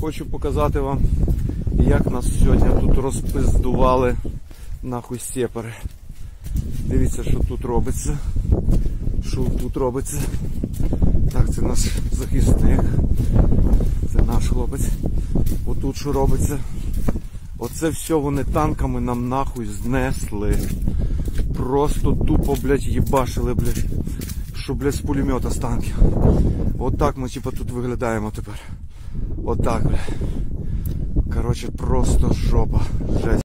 хочу показати вам, як нас сьогодні тут розпиздували нахуй сєпари. Дивіться, що тут робиться. Що тут робиться. Так, це наш захисник. Це наш хлопець. Отут що робиться. Оце все вони танками нам нахуй знесли. Просто тупо, блядь, їбашили, блядь. Що, блядь, з пулемета з танків. Отак ми, типа, тут виглядаємо тепер. Отак, блядь. Короче, просто жопа. Жесть.